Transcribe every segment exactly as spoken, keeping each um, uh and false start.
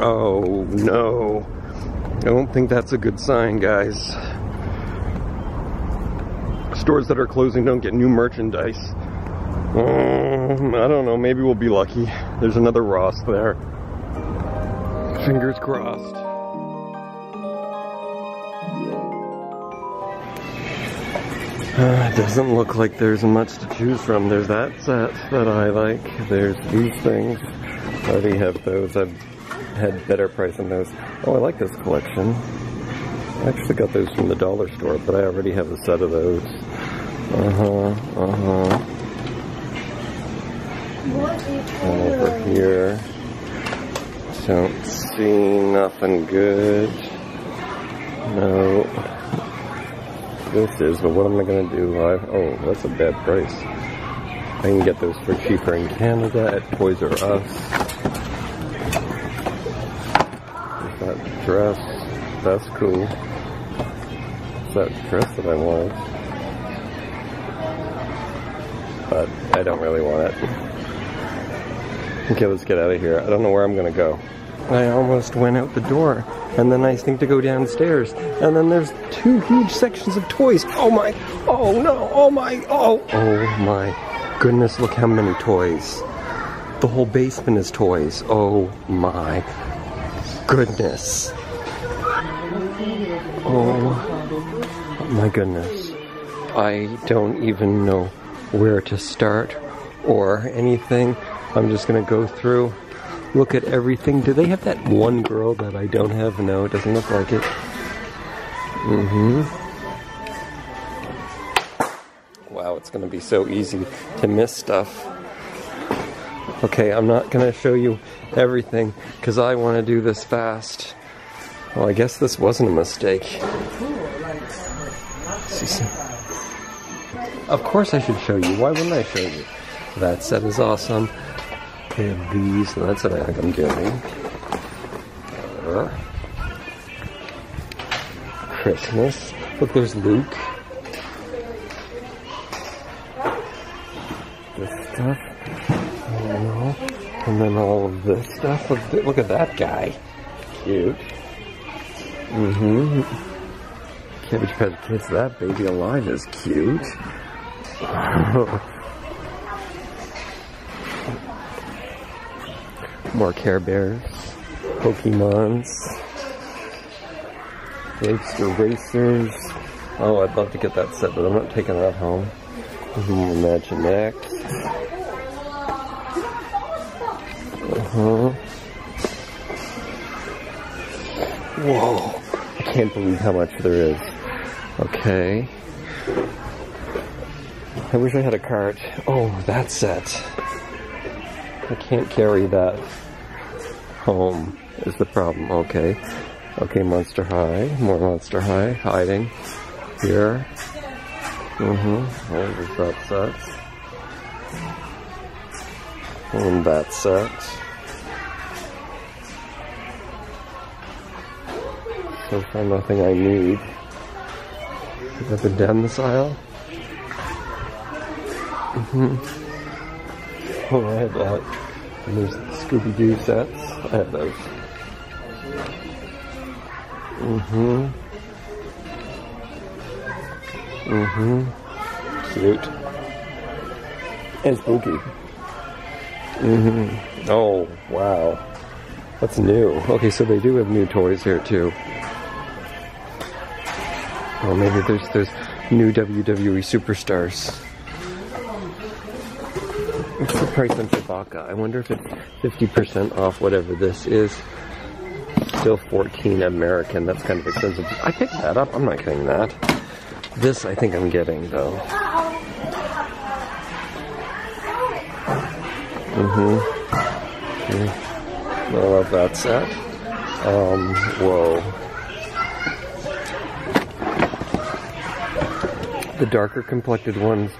Oh no, I don't think that's a good sign, guys. Stores that are closing don't get new merchandise. Um, I don't know, maybe we'll be lucky. There's another Ross there. Fingers crossed. Uh, it doesn't look like there's much to choose from. There's that set that I like. There's these things. I already have those. I've had better price than those. Oh, I like this collection. I actually got those from the dollar store, but I already have a set of those. Uh-huh, uh-huh. And over here, don't see nothing good. No. This is, but what am I going to do? I, oh, that's a bad price. I can get those for cheaper in Canada at Toys R Us. There's that dress. That's cool. It's that dress that I want. But I don't really want it. Okay, let's get out of here. I don't know where I'm going to go. I almost went out the door. And then I think to go downstairs. And then there's two huge sections of toys. Oh my, oh no, oh my, oh. Oh my goodness, look how many toys. The whole basement is toys. Oh my goodness. Oh my goodness. I don't even know where to start or anything. I'm just gonna go through. Look at everything. Do they have that one girl that I don't have? No, it doesn't look like it. Mm-hmm. Wow, it's going to be so easy to miss stuff. Okay, I'm not going to show you everything because I want to do this fast. Well, I guess this wasn't a mistake. Of course I should show you. Why wouldn't I show you? That set is awesome. I have these, and that's what I think I'm doing. There. Christmas. Look, there's Luke. This stuff. Oh, and then all of this stuff. Look, look at that guy. Cute. Mm-hmm. Cabbage Patch Kids, that Baby Alive is cute. More Care Bears, Pokémons, Gangster Racers. Oh, I'd love to get that set, but I'm not taking that home. Imaginext. Uh-huh. Whoa! I can't believe how much there is. Okay. I wish I had a cart. Oh, that set. I can't carry that home is the problem. Okay. Okay, Monster High. More Monster High. Hiding. Here. Mm-hmm. Oh, there's that set. And that set. So far nothing I need. Up and down this aisle. Mm-hmm. Oh, I have that. And there's Scooby-Doo sets. I have those. Mm-hmm. Mm-hmm. Cute. And spooky. Mm-hmm. Oh, wow. That's new. Okay, so they do have new toys here, too. Oh, maybe there's, there's new W W E superstars. What's the price on Chewbacca? I wonder if it's fifty percent off whatever this is. Still fourteen American, that's kind of expensive. I picked that up, I'm not getting that. This I think I'm getting though. Mm-hmm. Okay. I love that set. Um, whoa. The darker complected ones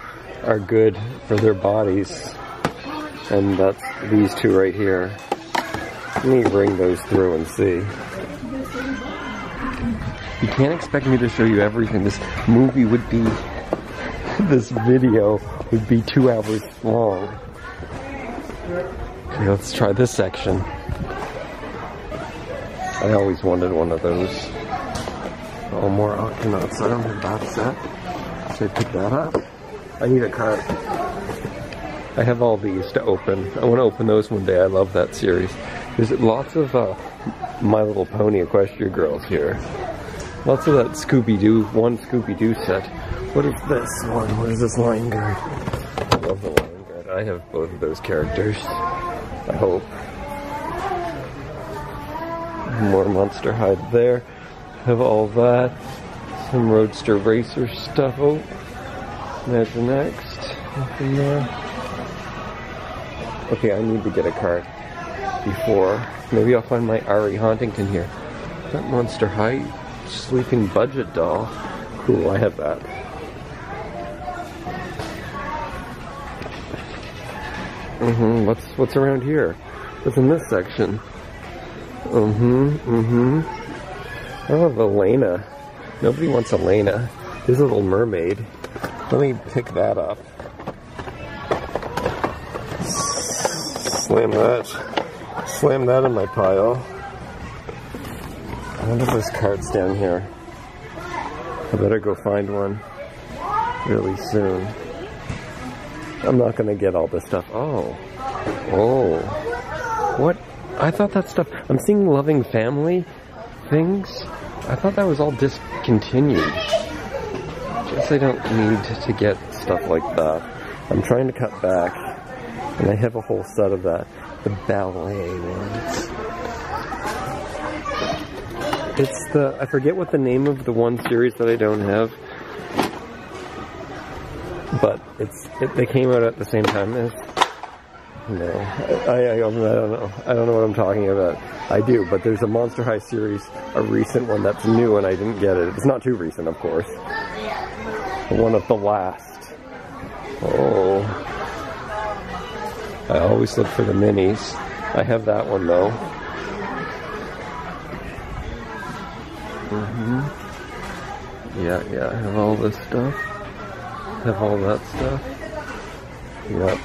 are good for their bodies. And that's these two right here. Let me bring those through and see. You can't expect me to show you everything. This movie would be, this video would be two hours long. Okay, let's try this section. I always wanted one of those. Oh, more Octonauts. I don't have a box set. Should I pick that up? I need a cart. I have all these to open. I want to open those one day. I love that series. There's lots of uh, My Little Pony Equestria Girls here. Lots of that Scooby-Doo, one Scooby-Doo set. What is this one? What is this Lion Guard? I love the Lion Guard. I have both of those characters. I hope. More Monster High there. Have all that. Some Roadster Racer stuff. Oh, Imaginext. Nothing there. Okay, I need to get a card before. Maybe I'll find my Ari Hauntington here. That Monster High sleeping budget doll. Cool, I have that. Mm-hmm, what's, what's around here? What's in this section? Mm-hmm, mm-hmm. I love Elena. Nobody wants Elena. There's a Little Mermaid. Let me pick that up. Slam that. Slam that in my pile. I wonder if there's cards down here. I better go find one really soon. I'm not gonna get all this stuff. Oh. Oh. What? I thought that stuff, I'm seeing Loving Family things. I thought that was all discontinued. Guess I don't need to get stuff like that. I'm trying to cut back, and I have a whole set of that. The ballet ones. It's the, I forget what the name of the one series that I don't have. But it's, it, they came out at the same time as, no, I, I, I don't know. I don't know what I'm talking about. I do, but there's a Monster High series, a recent one that's new and I didn't get it. It's not too recent, of course. One of the last. Oh. I always look for the minis. I have that one, though. Mm-hmm. Yeah, yeah, I have all this stuff. I have all that stuff. Yep.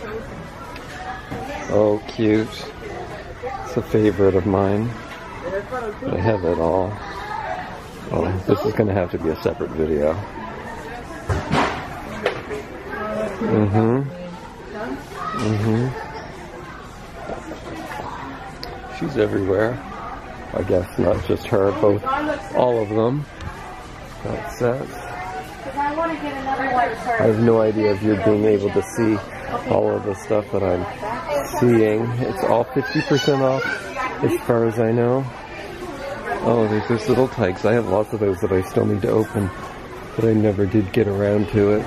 Oh, cute. It's a favorite of mine. I have it all. Oh, this is going to have to be a separate video. Mm-hmm. Mm-hmm. She's everywhere. I guess not just her, both, all of them. That's it. I have no idea if you're being able to see all of the stuff that I'm seeing. It's all fifty percent off as far as I know. Oh, there's this Little Tikes. I have lots of those that I still need to open, but I never did get around to it.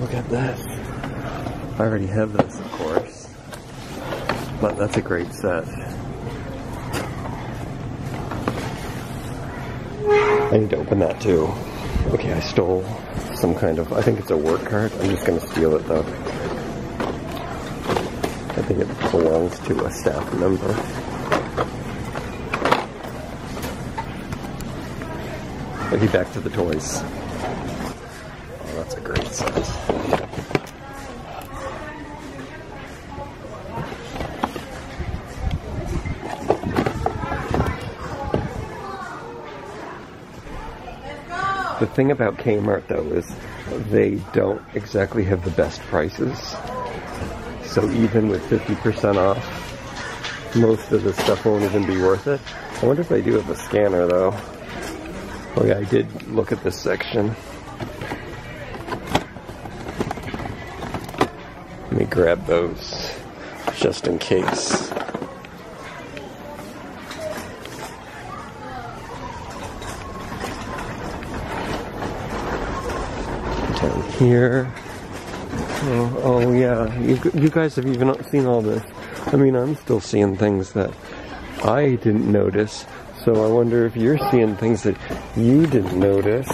Look at this. I already have this, of course, but that's a great set. I need to open that too. Okay, I stole some kind of, I think it's a work card. I'm just going to steal it though. I think it belongs to a staff member. Okay, back to the toys. Oh, that's a great size. The thing about Kmart though is they don't exactly have the best prices. So even with fifty percent off, most of this stuff won't even be worth it. I wonder if they do have a scanner though. Oh yeah, I did look at this section. Let me grab those, just in case. Down here. Oh, oh yeah, you, you guys have even seen all this. I mean, I'm still seeing things that I didn't notice, so I wonder if you're seeing things that you didn't notice.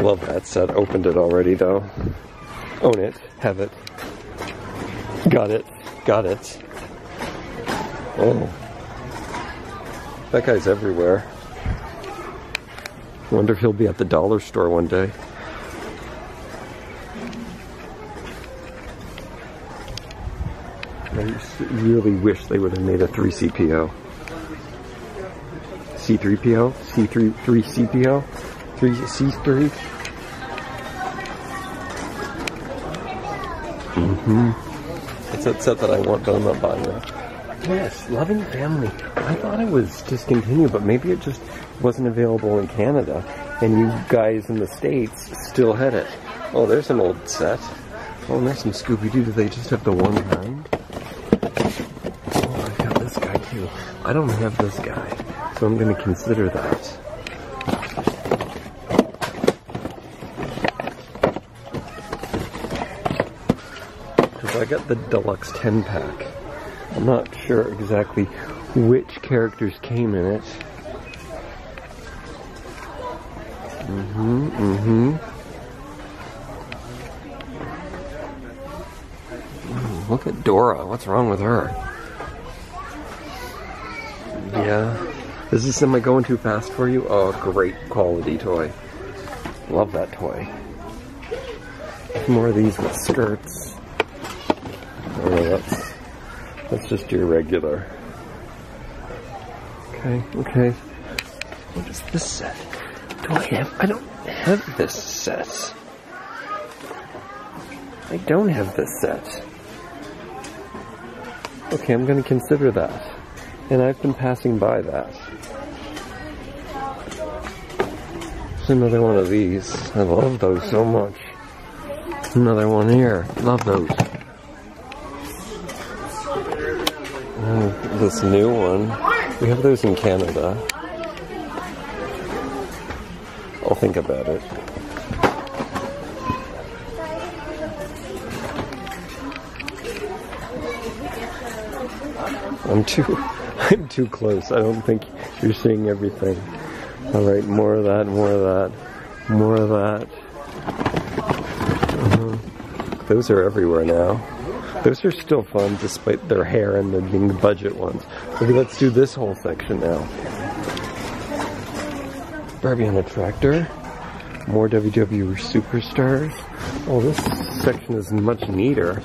Love that set. Opened it already, though. Own it. Have it. Got it. Got it. Oh. That guy's everywhere. Wonder if he'll be at the dollar store one day. I really wish they would have made a three C P O. C three P O, C three C P O, three C three. Mm-hmm. It's upset that I want, but I'm not buying that. Yes, Loving Family. I thought it was discontinued, but maybe it just wasn't available in Canada, and you guys in the States still had it. Oh, there's an old set. Oh, and there's some Scooby-Doo. Do they just have the one kind? Oh, I've got this guy too. I don't have this guy, so I'm going to consider that. Because I got the deluxe ten pack. I'm not sure exactly which characters came in it. Mm-hmm, mm-hmm. Ooh, look at Dora. What's wrong with her? Yeah. Is this, am I going too fast for you? Oh, great quality toy. Love that toy. More of these with skirts. Oh, that's, that's just your regular. Okay, okay. What is this set? Do I have? I don't have this set. I don't have this set. Okay, I'm going to consider that. And I've been passing by that. There's another one of these. I love those so much. Another one here. Love those. Oh, this new one. We have those in Canada. I'll think about it. I'm too, I'm too close. I don't think you're seeing everything. All right, more of that, more of that, more of that. Uh-huh. Those are everywhere now. Those are still fun despite their hair and them being the budget ones. Okay, let's do this whole section now. Barbie on a tractor, more W W E superstars. Oh, this section is much neater.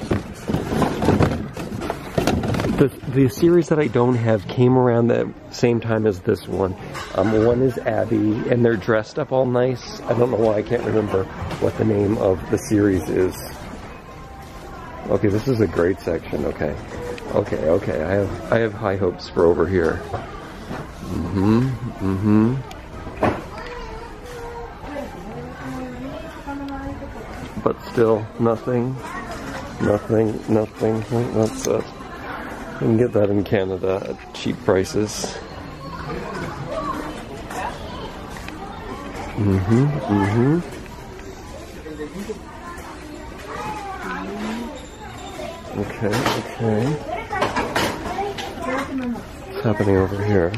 The, the series that I don't have came around the same time as this one. Um, one is Abby, and they're dressed up all nice. I don't know why I can't remember what the name of the series is. Okay, this is a great section, okay. Okay, okay, I have, I have high hopes for over here. Mm-hmm, mm-hmm. But still, nothing, nothing, nothing. That's it. You can get that in Canada at cheap prices. Mm-hmm, mm-hmm. Okay, okay. What's happening over here?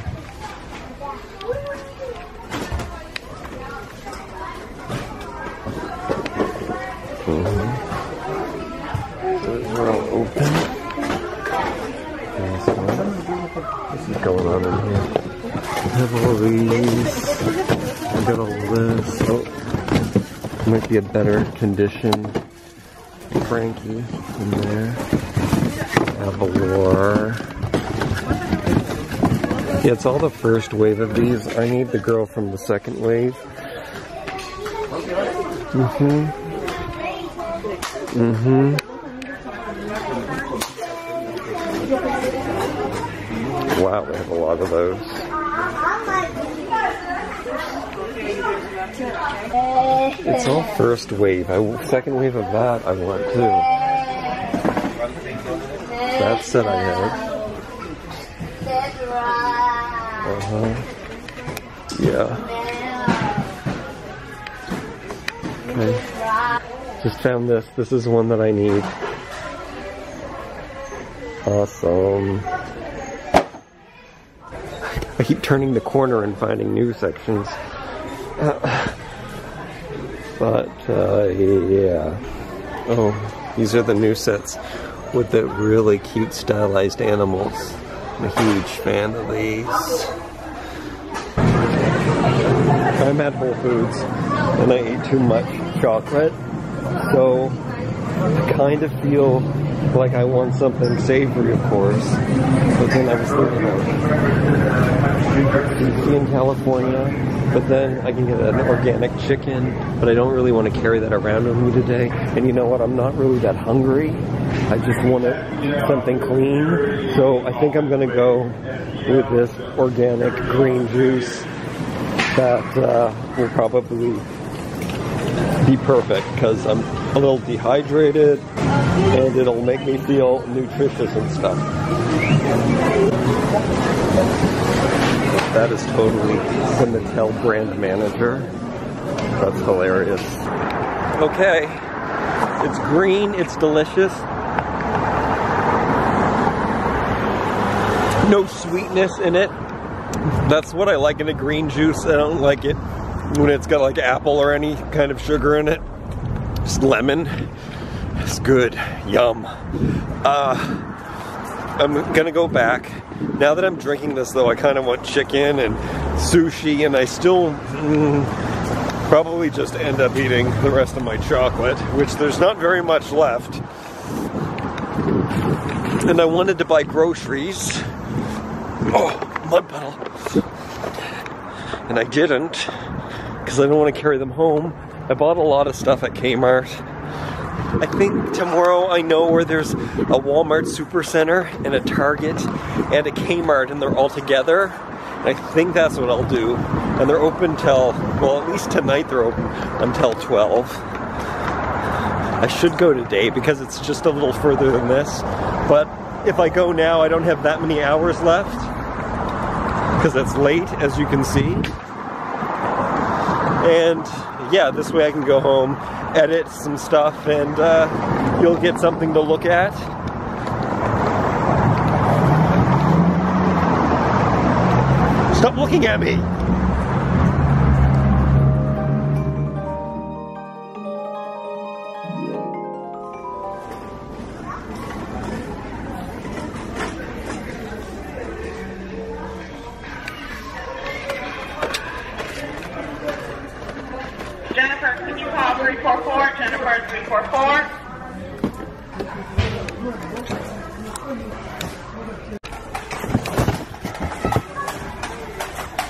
Going on in here. I have all these. I got all this. Oh, might be a better condition. Frankie in there. Avalor. Yeah, it's all the first wave of these. I need the girl from the second wave. Mm-hmm. Mm-hmm. Wow, we have a lot of those. It's all first wave. I, second wave of that, I want too. That set I have. Uh-huh. Yeah. Okay. Just found this. This is one that I need. Awesome. I keep turning the corner and finding new sections. Uh, but, uh, yeah. Oh, these are the new sets with the really cute stylized animals. I'm a huge fan of these. I'm at Whole Foods and I ate too much chocolate, so I kind of feel like I want something savory, of course, but then I was thinking of in California, but then I can get an organic chicken, but I don't really want to carry that around with me today, and you know what, I'm not really that hungry, I just want something clean, so I think I'm going to go with this organic green juice that uh, will probably be perfect, because I'm a little dehydrated, and it'll make me feel nutritious and stuff. That is totally the Mattel brand manager. That's hilarious. Okay, it's green, it's delicious. No sweetness in it. That's what I like in a green juice. I don't like it when it's got like apple or any kind of sugar in it. Just lemon. It's good. Yum. Uh, I'm gonna go back. Now that I'm drinking this though, I kind of want chicken and sushi, and I still mm, probably just end up eating the rest of my chocolate, which there's not very much left. And I wanted to buy groceries. Oh, mud puddle. And I didn't, because I don't want to carry them home. I bought a lot of stuff at Kmart. I think tomorrow I know where there's a Walmart Supercenter and a Target and a Kmart, and they're all together. And I think that's what I'll do. And they're open till, well, at least tonight they're open until twelve. I should go today because it's just a little further than this. But if I go now, I don't have that many hours left, because it's late, as you can see. And yeah, this way I can go home, edit some stuff, and uh, you'll get something to look at. Stop looking at me! Jennifer, can you call three four four? Jennifer, three four four.